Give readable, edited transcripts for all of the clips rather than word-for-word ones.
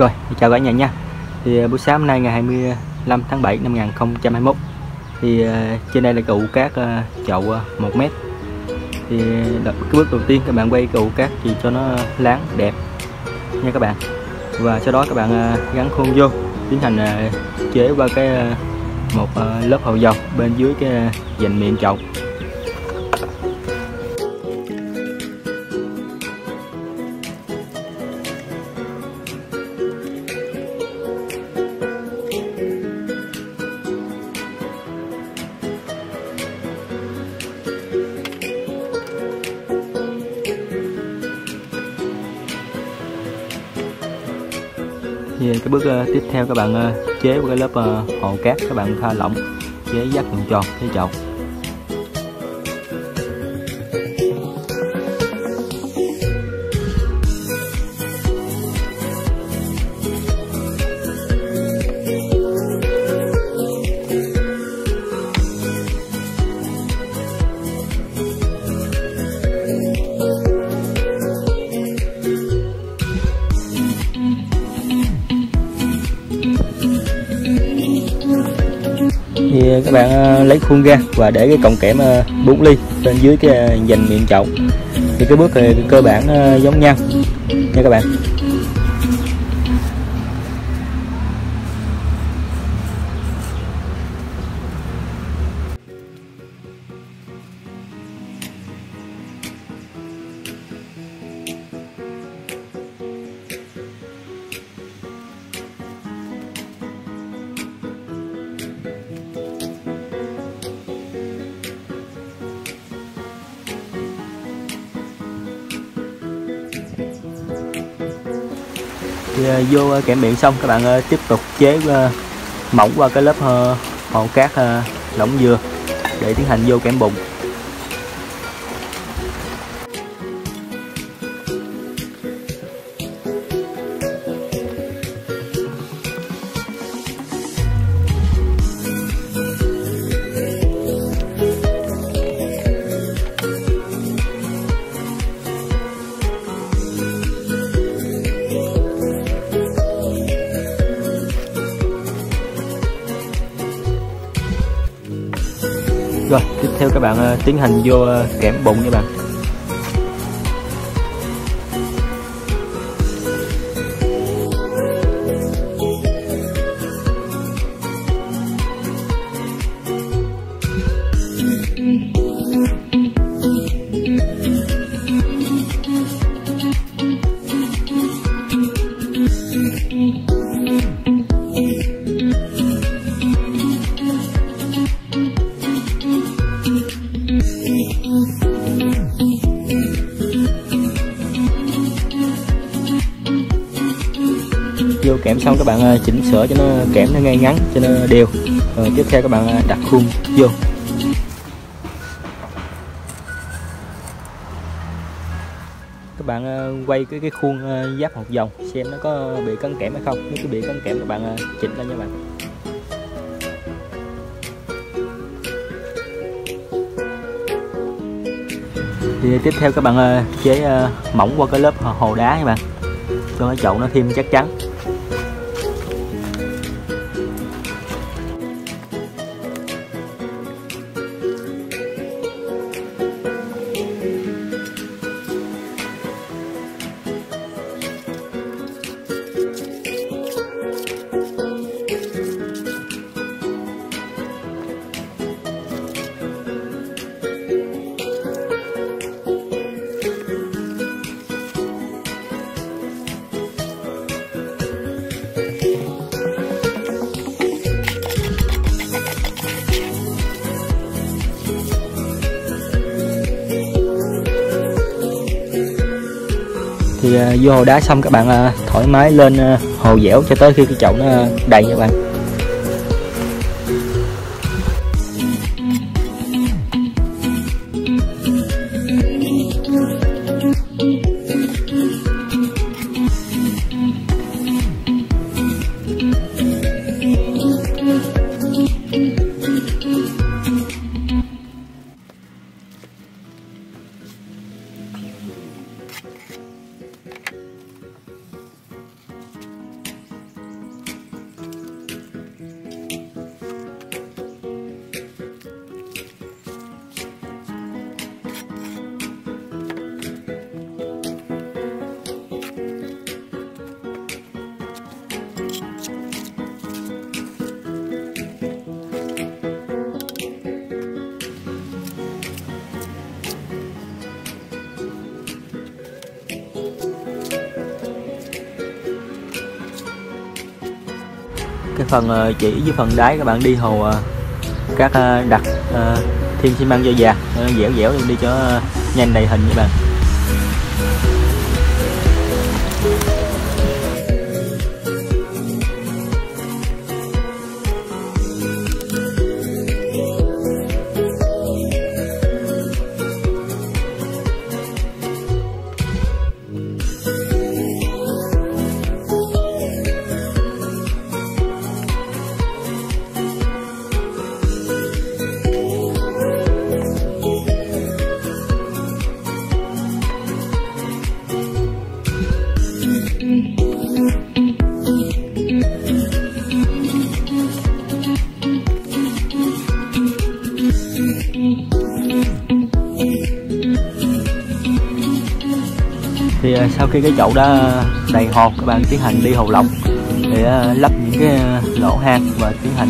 Rồi, chào cả nhà nha. Thì buổi sáng hôm nay ngày 25 tháng 7 năm 2021. Thì trên đây là cụ cát chậu 1 m. Thì cái bước đầu tiên các bạn quay cụ cát thì cho nó láng đẹp nha các bạn. Và sau đó các bạn gắn khuôn vô, tiến hành chế qua cái một lớp hậu dầu bên dưới cái dành miệng chậu. Thì cái bước tiếp theo các bạn chế một cái lớp hồ cát, các bạn pha lỏng chế dắt vòng tròn cái chậu. Thì các bạn lấy khuôn ra và để cái cọng kẽm 4 ly bên dưới cái dành miệng chậu. Thì cái bước này cơ bản giống nhau nha các bạn. Thì vô kẽm miệng xong các bạn tiếp tục chế mỏng qua cái lớp hồ cát lỏng dừa để tiến hành vô kẽm bụng. Rồi, tiếp theo các bạn tiến hành vô kẽm bụng các bạn. Vô kẽm xong các bạn chỉnh sửa cho nó kẽm nó ngay ngắn cho nó đều. Rồi tiếp theo các bạn đặt khuôn vô. Các bạn quay cái khuôn giáp hột vòng xem nó có bị cấn kẽm hay không. Nếu có bị cấn kẽm các bạn chỉnh lên nha bạn. Thì tiếp theo các bạn chế mỏng qua cái lớp hồ đá các bạn, cho cái chậu nó thêm chắc chắn. Thì vô hồ đá xong các bạn thoải mái lên hồ dẻo cho tới khi cái chậu nó đầy nha các bạn. cái phần chỉ với phần đáy các bạn đi hồ các đặc thiên xi măng do già dẻo dẻo đi cho nhanh đầy hình các bạn. Thì sau khi cái chậu đó đầy hột, các bạn tiến hành đi hồ lọc để lấp những cái lỗ hang và tiến hành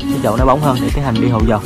cái chậu nó bóng hơn để tiến hành đi hồ dầu.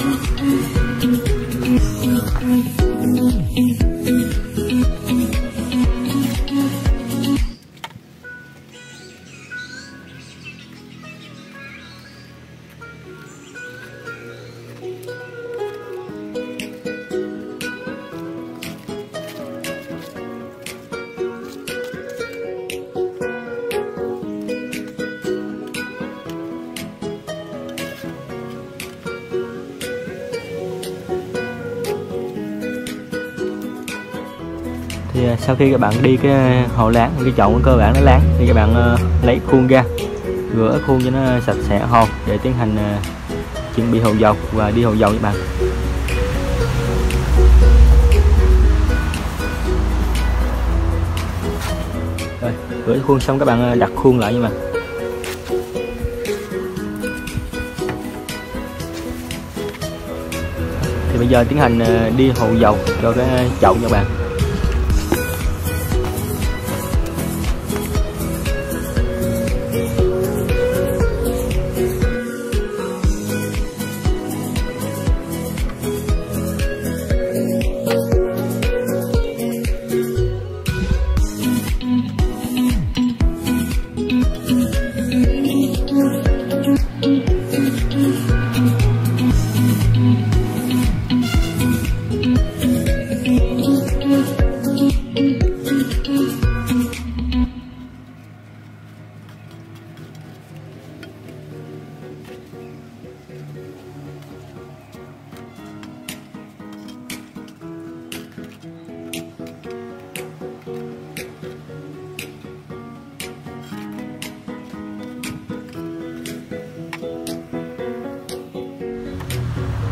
Thì sau khi các bạn đi cái hồ láng, cái chậu cơ bản nó láng thì các bạn lấy khuôn ra, rửa khuôn cho nó sạch sẽ hồ để tiến hành chuẩn bị hồ dầu và đi hồ dầu các bạn. Rồi, rửa khuôn xong các bạn đặt khuôn lại nha bạn. Thì bây giờ tiến hành đi hồ dầu cho cái chậu nha bạn.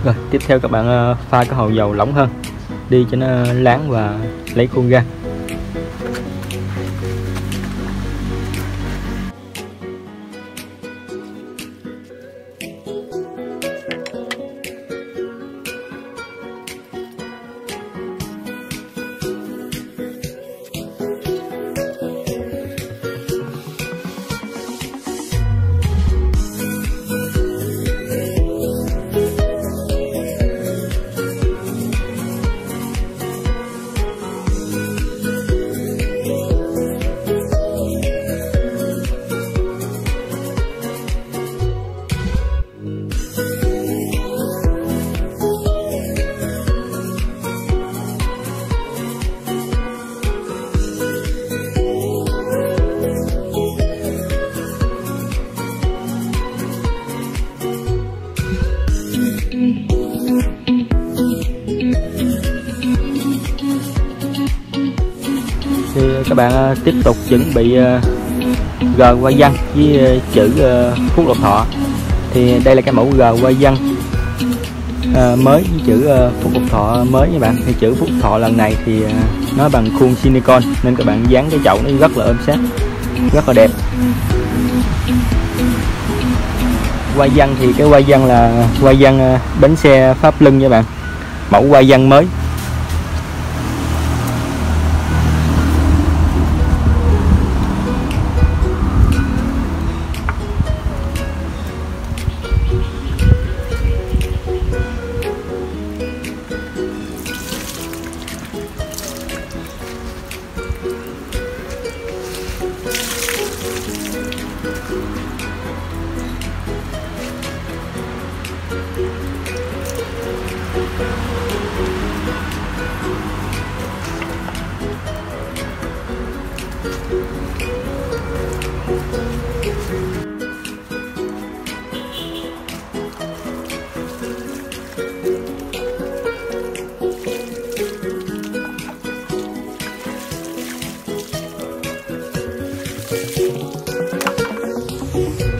Rồi, tiếp theo các bạn pha cái hồ dầu lỏng hơn, đi cho nó láng và lấy khuôn ra. Thì các bạn tiếp tục chuẩn bị g hoa văn với chữ Phúc Lộc Thọ. Thì đây là cái mẫu g hoa văn mới với chữ Phúc Lộc Thọ mới các bạn. Thì chữ Phúc Thọ lần này thì nó bằng khuôn silicon nên các bạn dán cái chậu nó rất là ôm sát, rất là đẹp. Hoa văn thì cái hoa văn là hoa văn bánh xe Pháp Lưng nha bạn, mẫu hoa văn mới.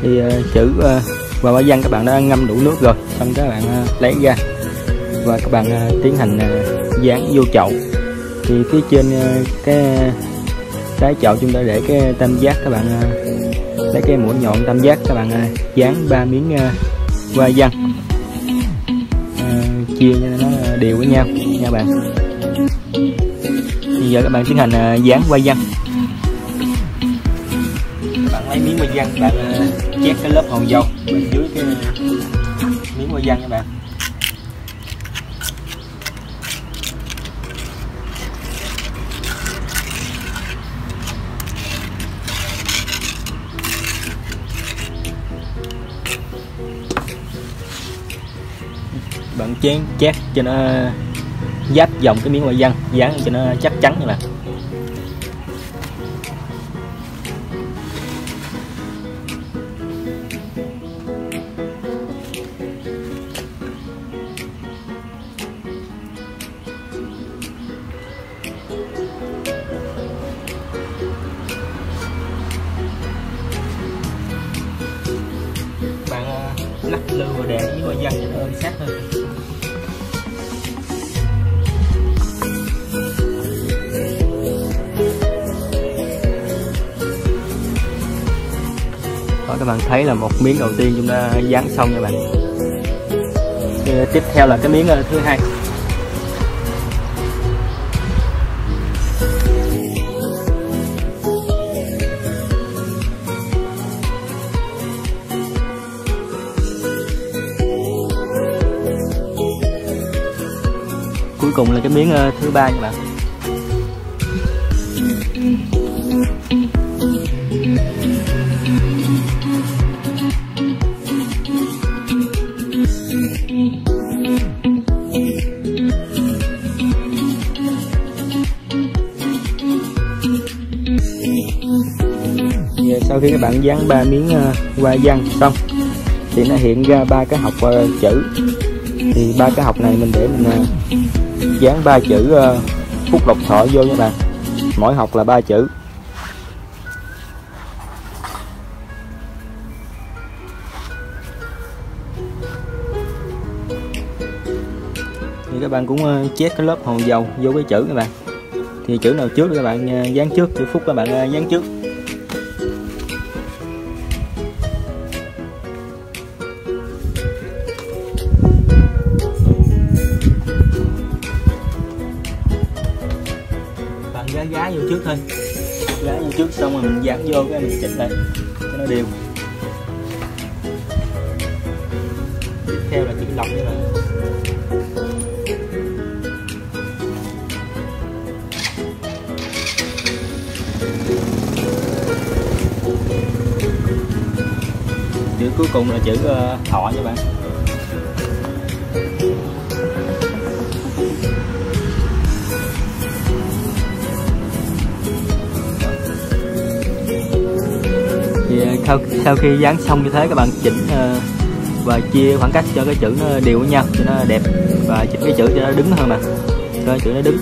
thì chữ và bá văn các bạn đã ngâm đủ nước rồi, xong các bạn lấy ra và các bạn tiến hành dán vô chậu. Thì phía trên cái trái chậu chúng ta để cái tam giác, các bạn lấy cái mũi nhọn tam giác, các bạn dán 3 miếng hoa văn, chia cho nó đều với nhau nha bạn. Bây giờ các bạn tiến hành dán hoa văn. Bạn lấy miếng hoa văn, bạn chét cái lớp hòn dầu bên dưới cái miếng hoa văn các bạn. Bạn chén chét cho nó giáp dòng cái miếng hoa văn, dán cho nó chắc chắn các bạn. Bạn lắc lư và đè miếng hoa văn cho nó sát hơn. Các bạn thấy là một miếng đầu tiên chúng ta dán xong nha bạn. Thì tiếp theo là cái miếng thứ hai. Cuối cùng là cái miếng thứ ba nha bạn. Sau khi các bạn dán 3 miếng hoa văn xong thì nó hiện ra 3 cái hộc chữ. Thì 3 cái hộc này mình để mình dán 3 chữ phúc lộc thọ vô nha bạn. Mỗi hộc là 3 chữ. Thì các bạn cũng chét cái lớp hòn dầu vô cái chữ các bạn. Thì chữ nào trước các bạn dán trước, chữ phúc các bạn dán trước. Gá vô trước thôi, gá vô trước xong rồi mình dán vô cái mình chỉnh lại cho nó đều. Tiếp theo là chữ lộc các bạn. Chữ cuối cùng là chữ thọ các bạn. Sau khi dán xong như thế các bạn chỉnh và chia khoảng cách cho cái chữ nó đều với nhau cho nó đẹp, và chỉnh cái chữ cho nó đứng hơn mà, cho cái chữ nó đứng.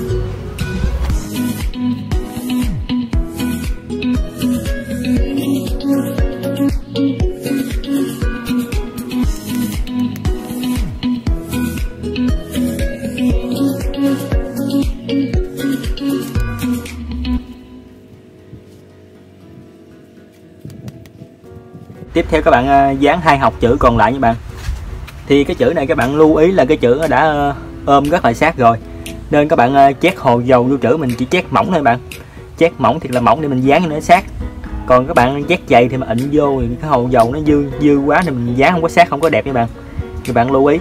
Tiếp theo các bạn dán 2 hộc chữ còn lại nha bạn. Thì cái chữ này các bạn lưu ý là cái chữ đã ôm rất là sát rồi, nên các bạn chét hòn dầu vô chữ mình chỉ chét mỏng thôi bạn. Chét mỏng thiệt là mỏng để mình dán cho nó sát. Còn các bạn chét dày thì mà ịn vô thì cái hòn dầu nó dư quá thì mình dán không có sát, không có đẹp nha bạn. Thì bạn lưu ý.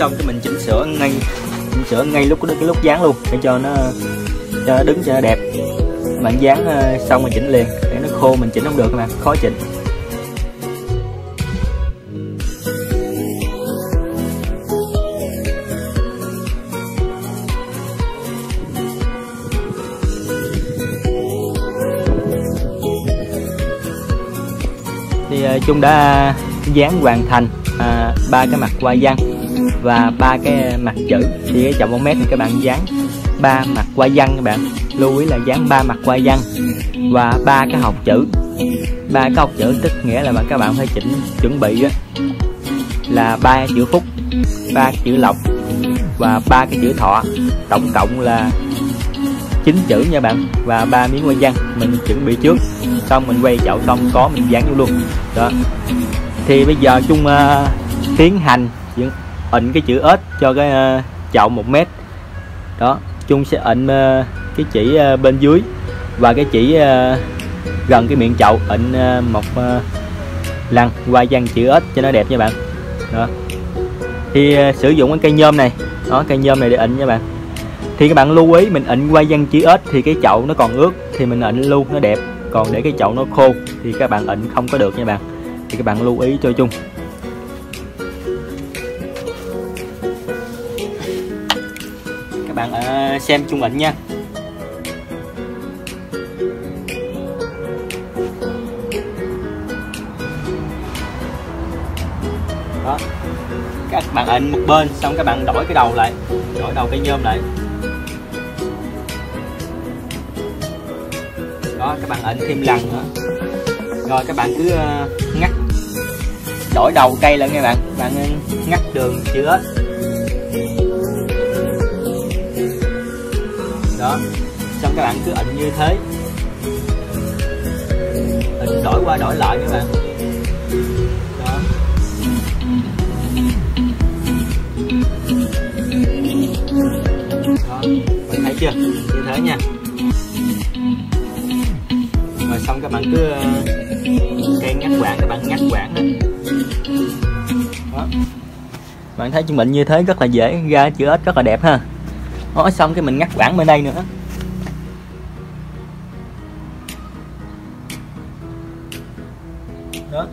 Xong thì mình chỉnh sửa ngay lúc cái lúc dán luôn để cho nó đứng cho nó đẹp. Bạn dán xong mình chỉnh liền, để nó khô mình chỉnh không được các bạn, khó chỉnh. Trung đã dán hoàn thành ba cái mặt hoa văn và ba cái mặt chữ. Thì cái chậm 1m thì các bạn dán ba mặt hoa văn, các bạn lưu ý là dán ba mặt hoa văn và ba cái hộp chữ. Ba cái hộp chữ tức nghĩa là các bạn phải chuẩn bị là ba chữ phúc, ba chữ lộc và ba cái chữ thọ, tổng cộng là 9 chữ nha bạn, và ba miếng hoa văn mình chuẩn bị trước, xong mình quay chậu xong có mình dán vô luôn đó. Thì bây giờ Chung tiến hành ịn cái chữ ếch cho cái chậu 1m đó. Chung sẽ ịn cái chỉ bên dưới và cái chỉ gần cái miệng chậu, ịn một lần hoa văn chữ ếch cho nó đẹp nha bạn đó. Thì sử dụng cái cây nhôm này đó, cây nhôm này để ịn nha bạn. Thì các bạn lưu ý mình ịn hoa văn chữ ếch thì cái chậu nó còn ướt thì mình ịn luôn nó đẹp, còn để cái chậu nó khô thì các bạn ịn không có được nha bạn. Thì các bạn lưu ý cho Chung. Các bạn xem Chung ịn nha. Đó. Các bạn ịn một bên xong các bạn đổi cái đầu lại, đổi đầu cây nhôm lại. Đó, các bạn ịn thêm lần nữa. Rồi các bạn cứ ngắt, đổi đầu cây lại nghe bạn, bạn ngắt đường chữ ếch. Đó, xong các bạn cứ ịn như thế. Ịn đổi qua đổi lại các bạn. Đó. Đó, bạn thấy chưa? Như thế nha. Rồi xong các bạn cứ cây ngắt quãng, các bạn ngắt quãng đó. Bạn thấy Chung ịn như thế rất là dễ ra chữ ếch rất là đẹp ha. Đó, xong cái mình ngắt quãng bên đây nữa. Đó.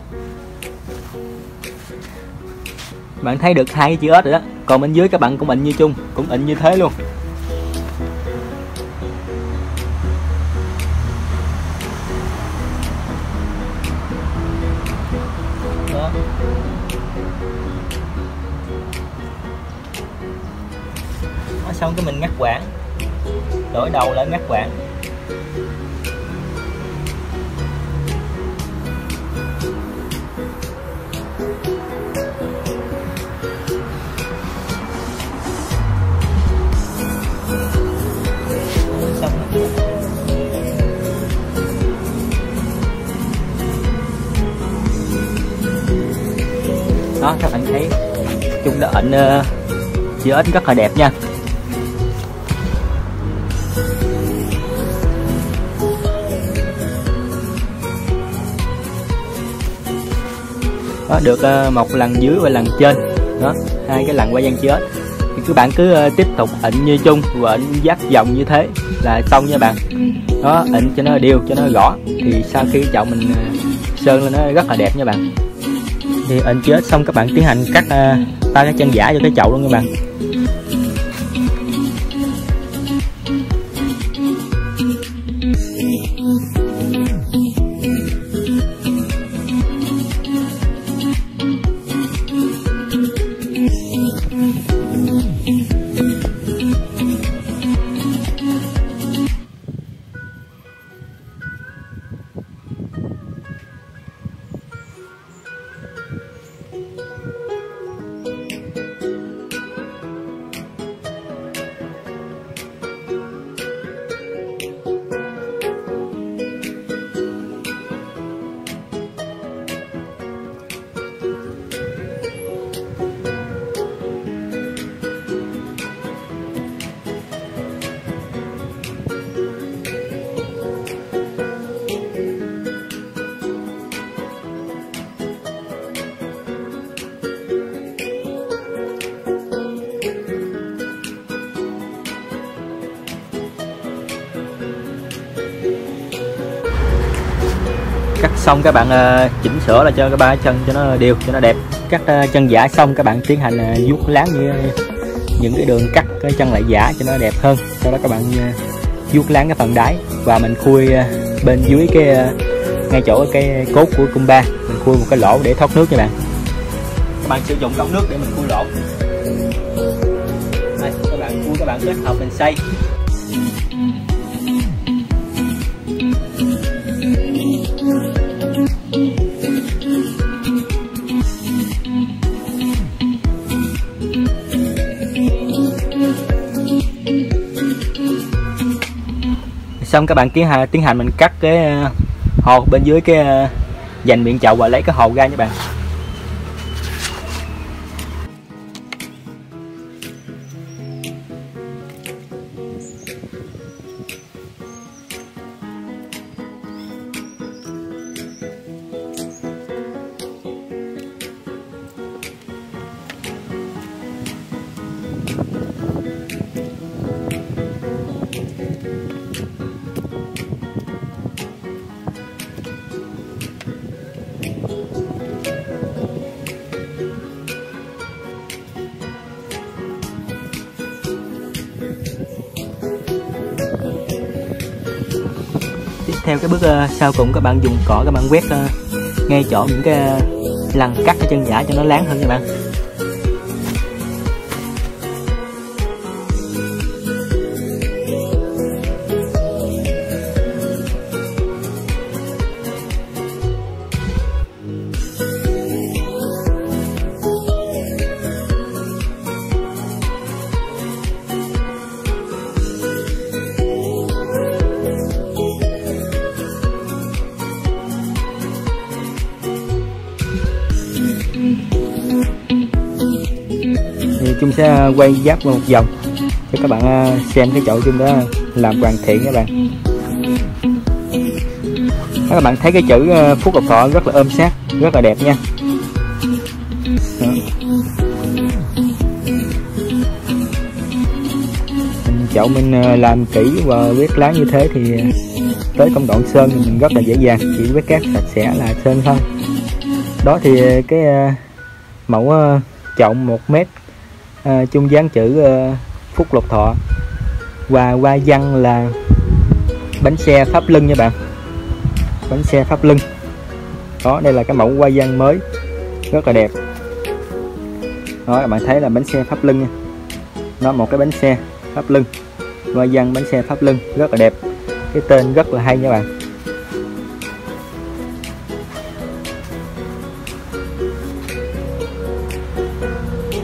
Bạn thấy được hai cái chữ ếch rồi đó. Còn bên dưới các bạn cũng ịn như Chung, cũng ịn như thế luôn. Xong cái mình ngắt quãng, đổi đầu lại ngắt quãng. Đó, các bạn thấy Chung đã ịn chữ ếch rất là đẹp nha. Đó, được một lần dưới và lần trên đó, hai cái lần qua gian chữ ếch. Thì các bạn cứ tiếp tục ịn như Chung và ịn dắt vòng như thế là xong nha bạn. Đó, ịn cho nó đều cho nó rõ thì sau khi chậu mình sơn lên nó rất là đẹp nha bạn. Thì ịn chữ ếch xong các bạn tiến hành cắt ba cái chân giả cho cái chậu luôn nha bạn. Cắt xong các bạn chỉnh sửa là cho cái ba chân cho nó đều cho nó đẹp. Cắt chân giả xong các bạn tiến hành vuốt láng như những cái đường cắt cái chân lại giả cho nó đẹp hơn. Sau đó các bạn vuốt láng cái phần đáy và mình khui bên dưới cái ngay chỗ cái cốt của cung ba, mình khui một cái lỗ để thoát nước nha bạn. Các bạn sử dụng ống nước để mình khui lỗ. Đây, các bạn khui, các bạn kết hợp mình xay. Xong các bạn tiến hành mình cắt cái hột bên dưới cái dành miệng chậu và lấy cái hột ra nha bạn. Theo cái bước sau cùng, các bạn dùng cỏ các bạn quét ngay chỗ những cái lần cắt cái chân giả cho nó láng hơn nha bạn. Chung sẽ quay giáp một vòng cho các bạn xem cái chậu Chung đó làm hoàn thiện các bạn. Các bạn thấy cái chữ Phúc Lộc Thọ rất là ôm sát, rất là đẹp nha. Chậu mình làm kỹ và quét lá như thế thì tới công đoạn sơn thì mình rất là dễ dàng, chỉ quét cát sạch sẽ là sơn thôi. Đó thì cái mẫu chậu 1 mét Chung dán chữ Phúc Lộc Thọ và hoa văn là bánh xe Pháp Lưng nha bạn, bánh xe Pháp Lưng đó. Đây là cái mẫu hoa văn mới rất là đẹp đó, các bạn thấy là bánh xe Pháp Lưng nha. Nó một cái bánh xe Pháp Lưng, hoa văn bánh xe Pháp Lưng rất là đẹp, cái tên rất là hay nha bạn.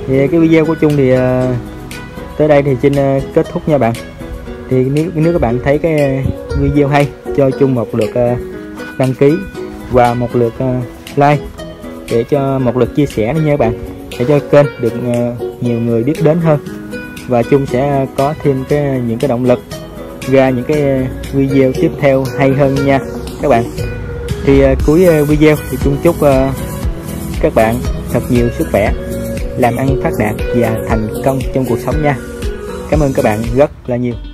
Thì cái video của Chung thì tới đây thì xin kết thúc nha bạn. Thì nếu các bạn thấy cái video hay, cho Chung một lượt đăng ký và một lượt like, để cho một lượt chia sẻ nữa nha các bạn, để cho kênh được nhiều người biết đến hơn. Và Chung sẽ có thêm những cái động lực ra những cái video tiếp theo hay hơn nha các bạn. Thì cuối video thì Chung chúc các bạn thật nhiều sức khỏe, làm ăn phát đạt và thành công trong cuộc sống nha. Cảm ơn các bạn rất là nhiều.